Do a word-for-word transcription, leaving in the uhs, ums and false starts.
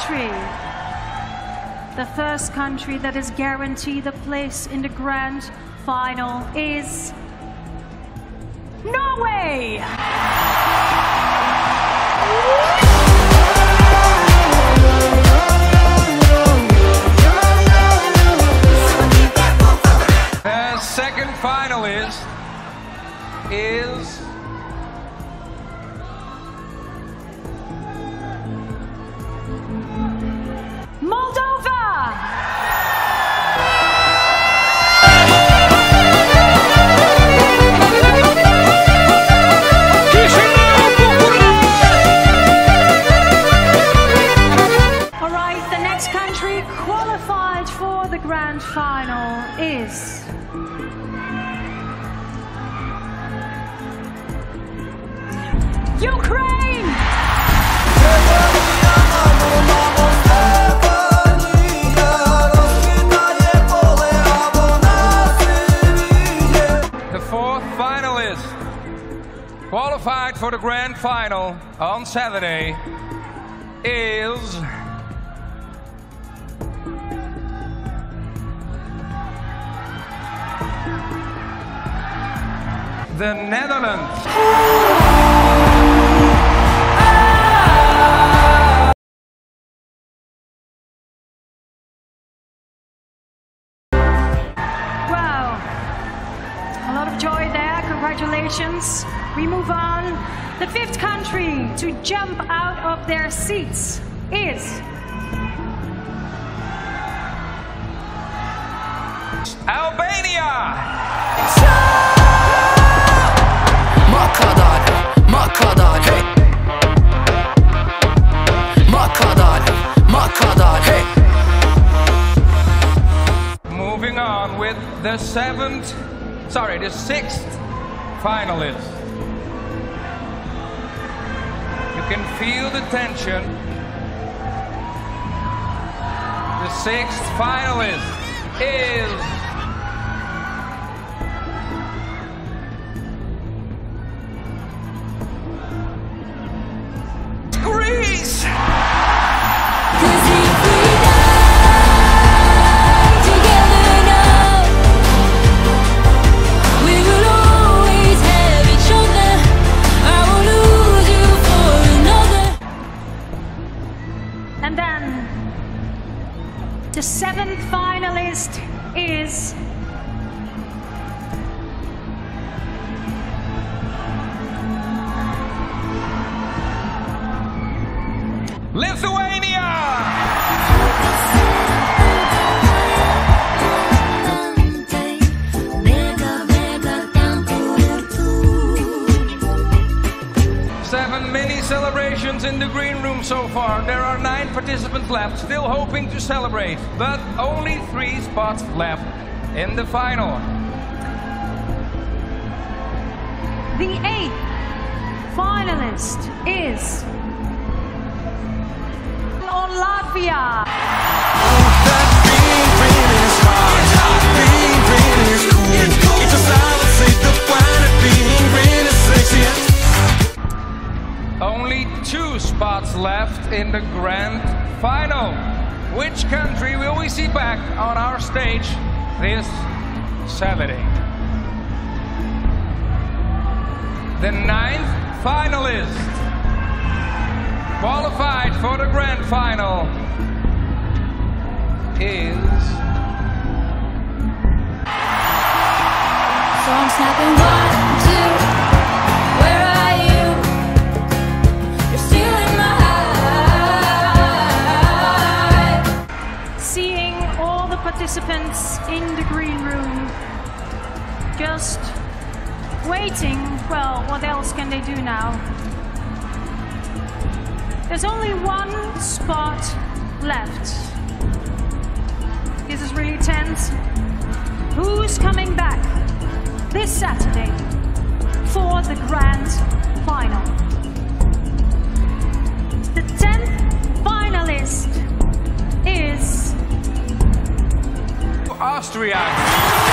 country, the first country that is guaranteed a place in the grand final is Norway! The second finalist is qualified for the grand final is Ukraine! The fourth finalist, qualified for the grand final on Saturday, is the Netherlands. Wow, a lot of joy there, congratulations. We move on. The fifth country to jump out of their seats is Albania! Moving on with the seventh, sorry, the sixth finalist. You can feel the tension. The sixth finalist is the seventh finalist is Lithuania! Seven mini celebrations in the green room so far. There are nine participants left, still hoping to celebrate, but only three spots left in the final. The eighth finalist is on Latvia. Only two spots left in the grand final. Which country will we see back on our stage this Saturday? The ninth finalist, qualified for the grand final, is so I'm snapping one, two. Participants in the green room just waiting. Well, what else can they do now? There's only one spot left. This is really tense. Who's coming back this Saturday for the grand final? The tenth finalist is Austria.